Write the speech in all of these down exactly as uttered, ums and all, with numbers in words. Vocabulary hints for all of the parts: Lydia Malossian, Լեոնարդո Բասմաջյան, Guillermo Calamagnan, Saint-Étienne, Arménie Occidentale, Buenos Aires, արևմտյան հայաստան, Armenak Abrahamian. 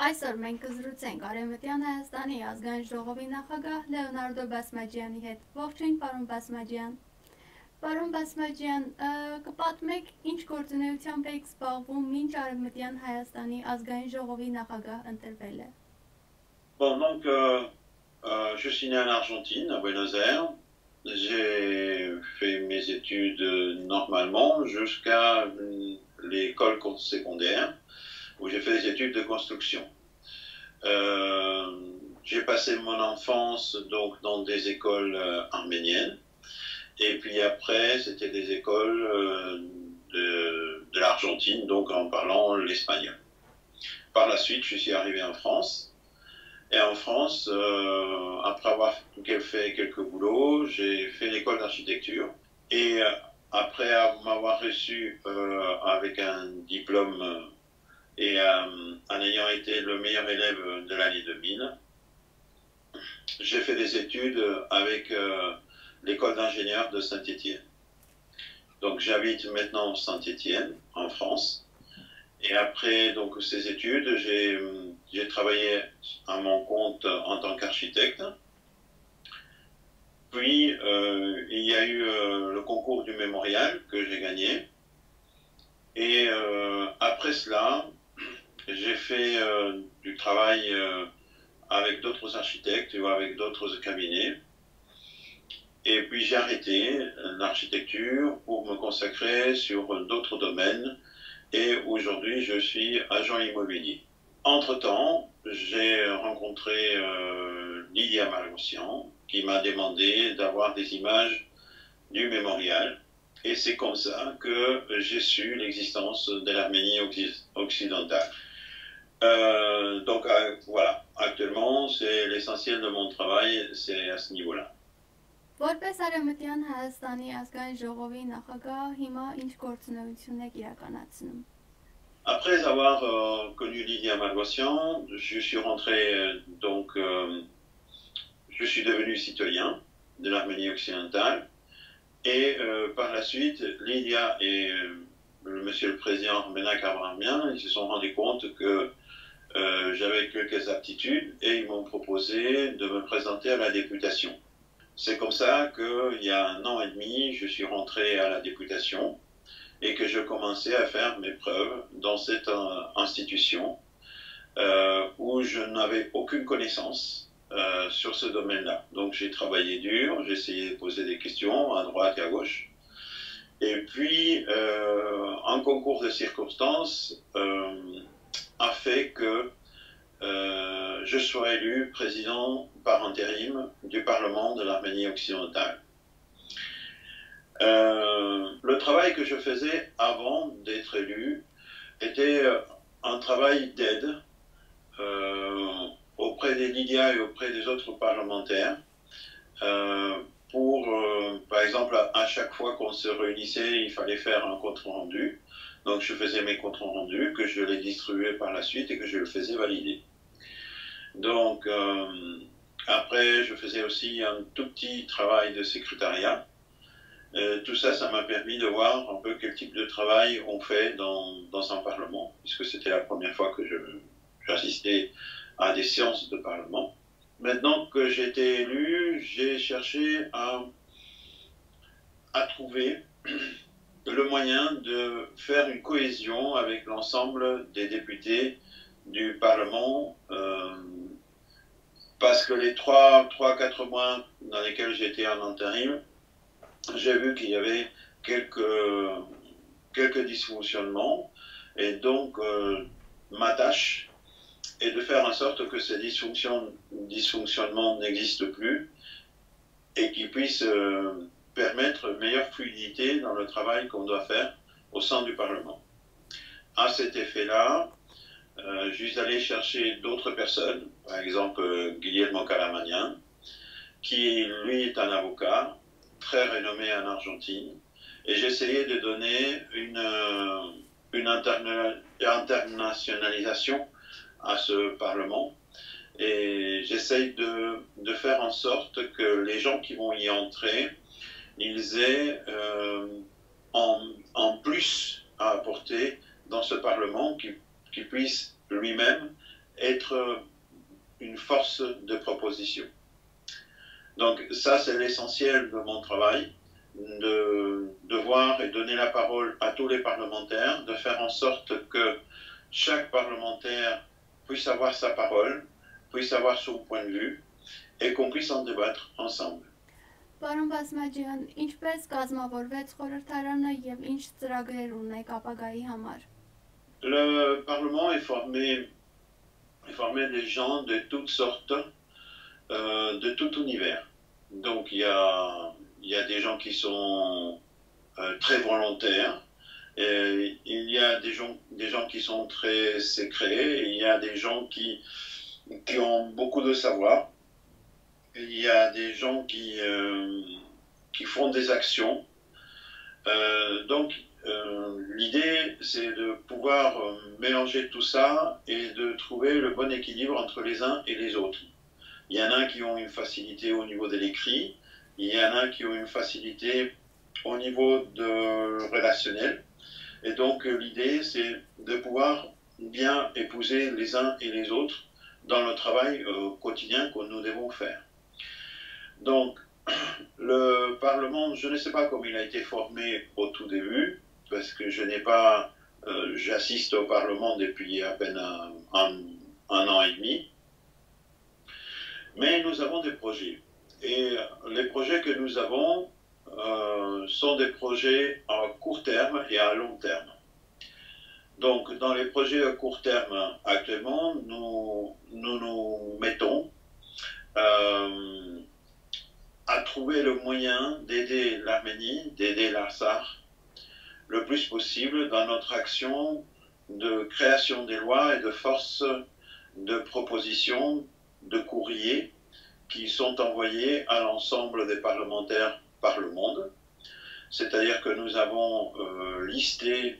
Այսօր մենք կզրուցենք Արևմտյան Հայաստանի ազգային ժողովի նախագահ Լեոնարդո Բասմաջյանի հետ։ Ողջույն, պարոն Բասմաջյան։ Պարոն Բասմաջյան, կպատմեք ինչ գործունեությամբ եք զբաղվում, մինչ Արևմտյան Հայաստանի ազգային ժողովի նախագահ ընտրվել է։ Bon, donc, euh, euh, je suis né en Argentine, à Buenos Aires. J'ai fait mes études normalement jusqu'à l'école secondaire, où j'ai fait des études de construction. Euh, j'ai passé mon enfance donc, dans des écoles euh, arméniennes. Et puis après, c'était des écoles euh, de, de l'Argentine, donc en parlant l'espagnol. Par la suite, je suis arrivé en France. Et en France, euh, après avoir fait quelques boulots, j'ai fait l'école d'architecture. Et après m'avoir reçu euh, avec un diplôme et euh, en ayant été le meilleur élève de l'année deux mille, j'ai fait des études avec euh, l'école d'ingénieurs de Saint-Étienne. Donc j'habite maintenant Saint-Étienne, en France. Et après donc, ces études, j'ai j'ai travaillé à mon compte en tant qu'architecte. Puis, euh, il y a eu euh, le concours du mémorial que j'ai gagné. Et euh, après cela, j'ai fait euh, du travail euh, avec d'autres architectes ou avec d'autres cabinets. Et puis, j'ai arrêté l'architecture pour me consacrer sur d'autres domaines. Et aujourd'hui, je suis agent immobilier. Entre-temps, j'ai rencontré euh, Lydia Malossian, qui m'a demandé d'avoir des images du mémorial. Et c'est comme ça que j'ai su l'existence de l'Arménie occidentale. Euh, donc euh, voilà, actuellement, c'est l'essentiel de mon travail, c'est à ce niveau-là. Après avoir euh, connu Lydia Malossian, je suis rentré, euh, donc, euh, je suis devenu citoyen de l'Arménie occidentale. Et euh, par la suite, Lydia et euh, le monsieur le président Armenak Abrahamian, ils se sont rendus compte que euh, j'avais quelques aptitudes et ils m'ont proposé de me présenter à la députation. C'est comme ça qu'il y a un an et demi, je suis rentré à la députation. Et que je commençais à faire mes preuves dans cette euh, institution euh, où je n'avais aucune connaissance euh, sur ce domaine-là. Donc j'ai travaillé dur, j'ai essayé de poser des questions à droite et à gauche. Et puis, euh, un concours de circonstances euh, a fait que euh, je sois élu président par intérim du Parlement de l'Arménie occidentale. Euh, le travail que je faisais avant d'être élu était un travail d'aide euh, auprès des Lydia et auprès des autres parlementaires euh, pour, euh, par exemple, à, à chaque fois qu'on se réunissait, il fallait faire un compte-rendu. Donc je faisais mes comptes-rendus, que je les distribuais par la suite et que je le faisais valider. Donc euh, après, je faisais aussi un tout petit travail de secrétariat. Euh, tout ça, ça m'a permis de voir un peu quel type de travail on fait dans, dans un parlement, puisque c'était la première fois que j'assistais à des séances de parlement. Maintenant que j'ai été élu, j'ai cherché à, à trouver le moyen de faire une cohésion avec l'ensemble des députés du parlement, euh, parce que les trois à quatre mois dans lesquels j'étais en intérim, j'ai vu qu'il y avait quelques, quelques dysfonctionnements et donc euh, ma tâche est de faire en sorte que ces dysfonctionnements, dysfonctionnements n'existent plus et qu'ils puissent euh, permettre une meilleure fluidité dans le travail qu'on doit faire au sein du Parlement. À cet effet-là, euh, je suis allé chercher d'autres personnes, par exemple euh, Guillermo Calamagnan, qui lui est un avocat, très renommé en Argentine, et j'essayais de donner une, une interna internationalisation à ce Parlement, et j'essaye de, de faire en sorte que les gens qui vont y entrer, ils aient euh, en, en plus à apporter dans ce Parlement, qui, qui puisse lui-même être une force de proposition. Donc ça, c'est l'essentiel de mon travail, de, de voir et donner la parole à tous les parlementaires, de faire en sorte que chaque parlementaire puisse avoir sa parole, puisse avoir son point de vue, et qu'on puisse en débattre ensemble. Պարոն Բասմաջյան, ինչպես կազմավորվեց խորհրդարանը եւ ինչ ծրագրեր ունեք ապագայի համար? Le Parlement est formé, est formé des gens de toutes sortes, euh, de tout univers. Donc il y a, il y a des gens qui sont euh, très volontaires, et il y a des gens, des gens qui sont très secrets, et il y a des gens qui, qui ont beaucoup de savoir. Il y a des gens qui, euh, qui font des actions. Euh, donc, euh, l'idée, c'est de pouvoir mélanger tout ça et de trouver le bon équilibre entre les uns et les autres. Il y en a qui ont une facilité au niveau de l'écrit, il y en a qui ont une facilité au niveau de relationnel. Et donc, l'idée, c'est de pouvoir bien épouser les uns et les autres dans le travail euh, quotidien que nous devons faire. Donc, le Parlement, je ne sais pas comment il a été formé au tout début, parce que je n'ai pas, euh, j'assiste au Parlement depuis à peine un, un, un an et demi, mais nous avons des projets. Et les projets que nous avons euh, sont des projets à court terme et à long terme. Donc, dans les projets à court terme actuellement, nous nous, nous mettons euh, à trouver le moyen d'aider l'Arménie, d'aider l'Artsakh le plus possible dans notre action de création des lois et de force de propositions, de courriers qui sont envoyés à l'ensemble des parlementaires par le monde. C'est-à-dire que nous avons euh, listé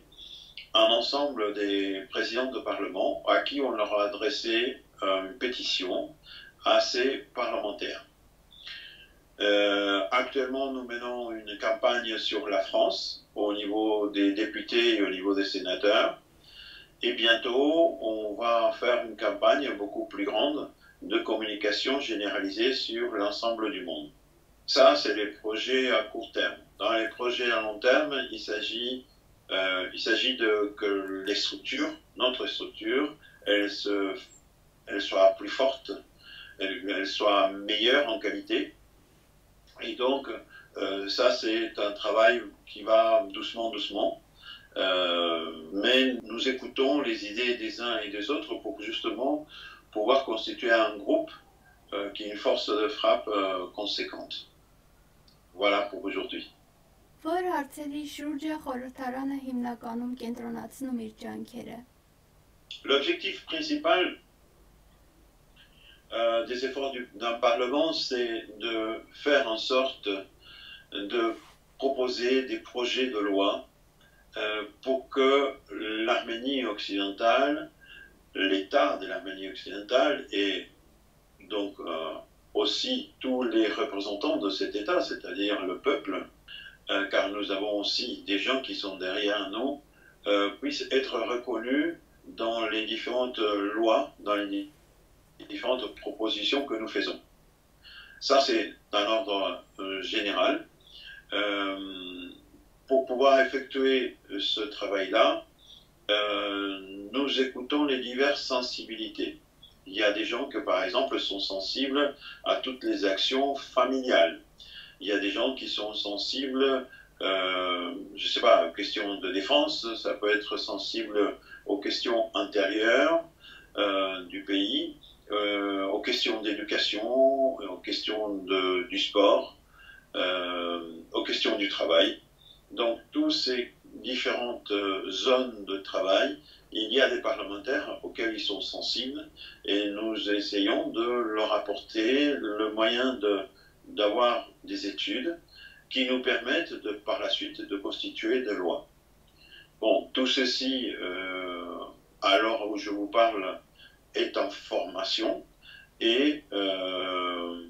un ensemble des présidents de Parlement à qui on leur a adressé euh, une pétition à ces parlementaires. Euh, actuellement, nous menons une campagne sur la France au niveau des députés et au niveau des sénateurs. Et bientôt, on va faire une campagne beaucoup plus grande de communication généralisée sur l'ensemble du monde. Ça, c'est les projets à court terme. Dans les projets à long terme, il s'agit euh, il s'agit de que les structures, notre structure, elles, se, elles soient plus fortes, elles, elles soient meilleures en qualité. Et donc, euh, ça, c'est un travail qui va doucement, doucement. Euh, mais nous écoutons les idées des uns et des autres pour justement pouvoir constituer un groupe euh, qui ait une force de frappe euh, conséquente. Voilà pour aujourd'hui. L'objectif principal Euh, des efforts d'un Parlement, c'est de faire en sorte de proposer des projets de loi euh, pour que l'Arménie occidentale, l'État de l'Arménie occidentale et donc euh, aussi tous les représentants de cet État, c'est-à-dire le peuple, euh, car nous avons aussi des gens qui sont derrière nous, euh, puissent être reconnus dans les différentes lois, dans les différentes propositions que nous faisons. Ça, c'est d'un ordre euh, général. Euh, pour pouvoir effectuer ce travail-là, euh, nous écoutons les diverses sensibilités. Il y a des gens qui, par exemple, sont sensibles à toutes les actions familiales. Il y a des gens qui sont sensibles, euh, je ne sais pas, aux questions de défense, ça peut être sensible aux questions intérieures euh, du pays, Euh, aux questions d'éducation, aux questions de, du sport, euh, aux questions du travail. Donc, toutes ces différentes zones de travail, il y a des parlementaires auxquels ils sont sensibles et nous essayons de leur apporter le moyen de, d'avoir des études qui nous permettent de, par la suite de constituer des lois. Bon, tout ceci, euh, à l'heure où je vous parle, est en formation, et, euh,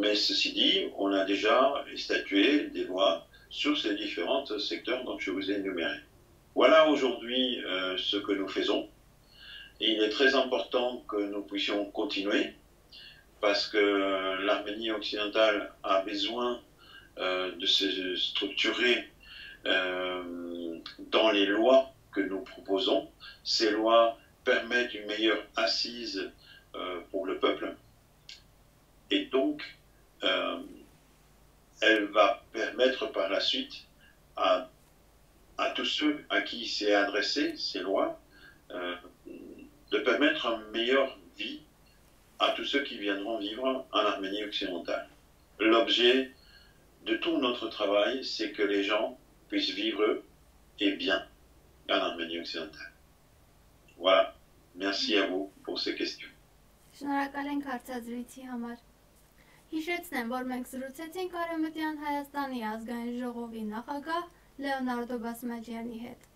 mais ceci dit, on a déjà statué des lois sur ces différents secteurs dont je vous ai énuméré. Voilà aujourd'hui euh, ce que nous faisons, Il est très important que nous puissions continuer parce que l'Arménie occidentale a besoin euh, de se structurer euh, dans les lois que nous proposons. Ces lois permettent une meilleure assise euh, pour le peuple et donc euh, elle va permettre par la suite à, à tous ceux à qui c'est adressé ces lois euh, de permettre une meilleure vie à tous ceux qui viendront vivre en Arménie occidentale. L'objet de tout notre travail, c'est que les gens puissent vivre et bien en Arménie occidentale. Voilà. Merci à vous pour ces questions. Հիշեցնեմ, որ մենք զրուցեցինք Արեւմտյան Հայաստանի ազգային ժողովի նախագահ Լեոնարդո Բասմաջյանի հետ։